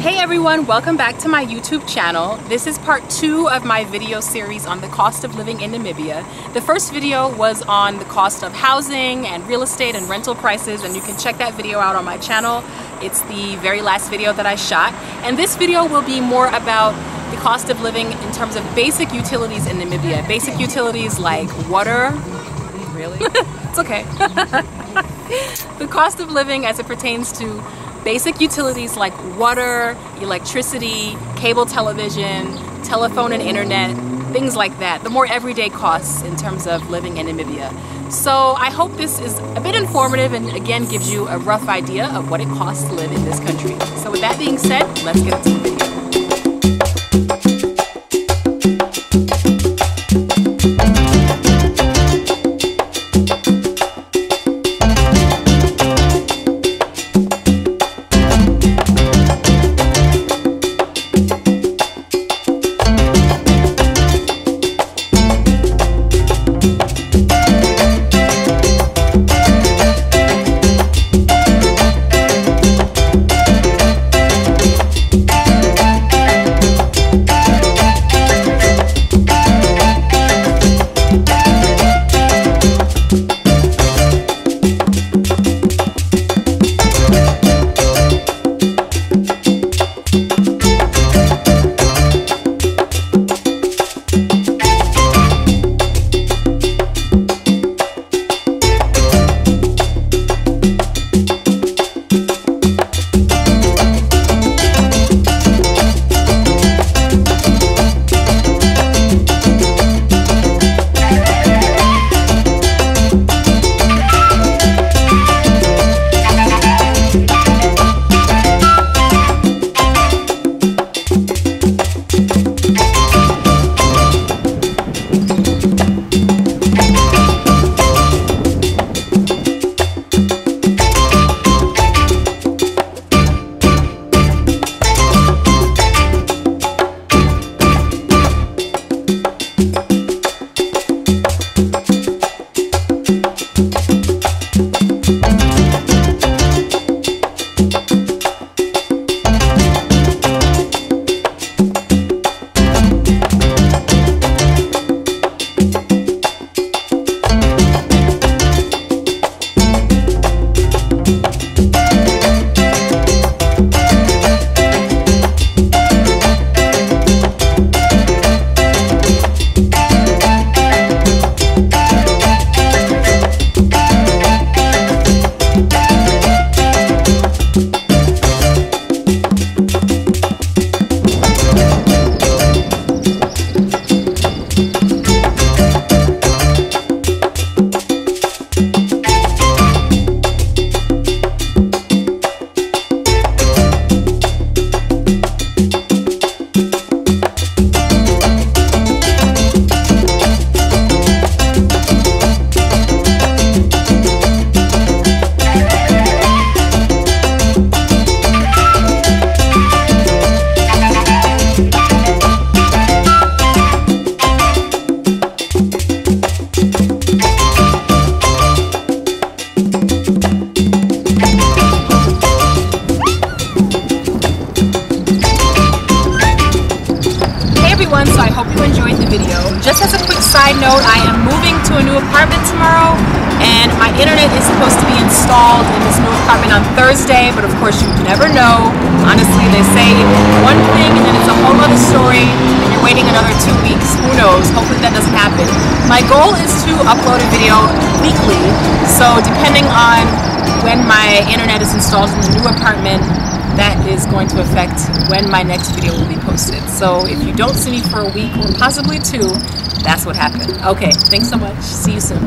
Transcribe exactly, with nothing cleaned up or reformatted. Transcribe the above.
Hey everyone, welcome back to my YouTube channel. This is part two of my video series on the cost of living in Namibia. The first video was on the cost of housing and real estate and rental prices, and you can check that video out on my channel. It's the very last video that I shot. And this video will be more about the cost of living in terms of basic utilities in Namibia. Basic utilities like water. Really? It's okay. The cost of living as it pertains to basic utilities like water, electricity, cable television, telephone and internet, things like that. The more everyday costs in terms of living in Namibia. So I hope this is a bit informative and again gives you a rough idea of what it costs to live in this country. So with that being said, let's get into the video. So I hope you enjoyed the video. Just as a quick side note, I am moving to a new apartment tomorrow, and my internet is supposed to be installed in this new apartment on Thursday, but of course you never know. Honestly, they say one thing and then it's a whole other story, and you're waiting another two weeks. Who knows? Hopefully that doesn't happen. My goal is to upload a video weekly, so depending on when my internet is installed in the new apartment, that is going to affect when my next video will be posted. So if you don't see me for a week or possibly two, that's what happened. Okay, thanks so much. See you soon.